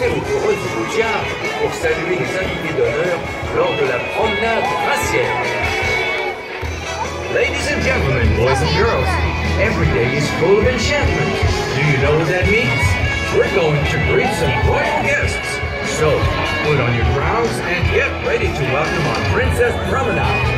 très rigoureux du Bouillard pour saluer les invités d'honneur lors de la promenade raciale. Ladies and gentlemen, boys and girls, every day is full of enchantment. Do you know what that means? We're going to greet some royal guests. So, put on your crowns and get ready to welcome our Princess Promenade.